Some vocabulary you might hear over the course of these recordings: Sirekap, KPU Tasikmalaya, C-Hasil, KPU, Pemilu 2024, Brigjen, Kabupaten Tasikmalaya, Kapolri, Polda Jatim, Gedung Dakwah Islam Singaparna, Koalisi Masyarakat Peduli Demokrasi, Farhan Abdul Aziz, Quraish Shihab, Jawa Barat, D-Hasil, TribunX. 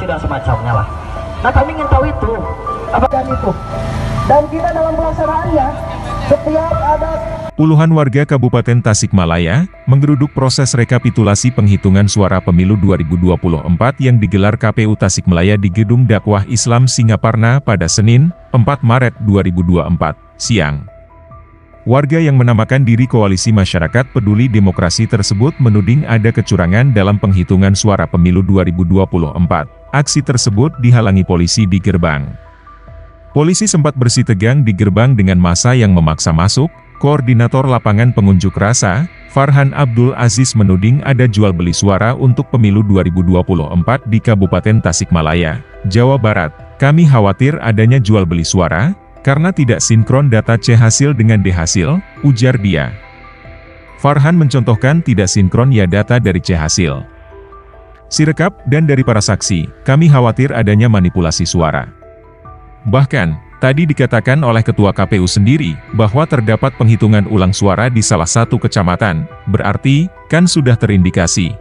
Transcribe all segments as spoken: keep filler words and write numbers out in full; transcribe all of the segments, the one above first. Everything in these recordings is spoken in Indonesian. demokrasi dan semacamnya lah. Nah, kami ingin tahu itu apa dan itu. Dan kita dalam pelaksanaannya setiap ada puluhan warga Kabupaten Tasikmalaya menggeruduk proses rekapitulasi penghitungan suara Pemilu dua ribu dua puluh empat yang digelar K P U Tasikmalaya di Gedung Dakwah Islam Singaparna pada Senin, empat Maret dua ribu dua puluh empat, siang. Warga yang menamakan diri Koalisi Masyarakat Peduli Demokrasi tersebut menuding ada kecurangan dalam penghitungan suara Pemilu dua ribu dua puluh empat. Aksi tersebut dihalangi polisi di gerbang. Polisi sempat bersih tegang di gerbang dengan massa yang memaksa masuk. Koordinator lapangan pengunjuk rasa, Farhan Abdul Aziz, menuding ada jual-beli suara untuk Pemilu dua ribu dua puluh empat di Kabupaten Tasikmalaya, Jawa Barat. Kami khawatir adanya jual-beli suara, karena tidak sinkron data C-Hasil dengan D-Hasil, ujar dia. Farhan mencontohkan tidak sinkron ya data dari C-Hasil, Sirekap, dan dari para saksi. Kami khawatir adanya manipulasi suara. Bahkan, tadi dikatakan oleh Ketua K P U sendiri, bahwa terdapat penghitungan ulang suara di salah satu kecamatan, berarti, kan sudah terindikasi.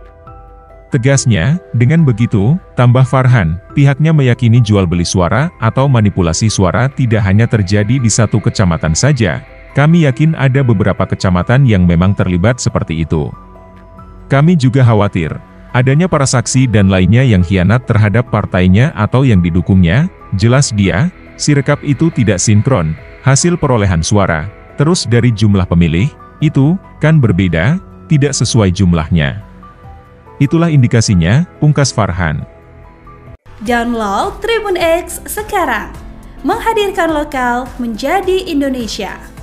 Tegasnya, dengan begitu, tambah Farhan, pihaknya meyakini jual-beli suara atau manipulasi suara tidak hanya terjadi di satu kecamatan saja, kami yakin ada beberapa kecamatan yang memang terlibat seperti itu. Kami juga khawatir adanya para saksi dan lainnya yang khianat terhadap partainya atau yang didukungnya, jelas dia. Sirekap itu tidak sinkron hasil perolehan suara, terus dari jumlah pemilih, itu kan berbeda, tidak sesuai jumlahnya. Itulah indikasinya, pungkas Farhan. Download TribunX sekarang, menghadirkan lokal menjadi Indonesia.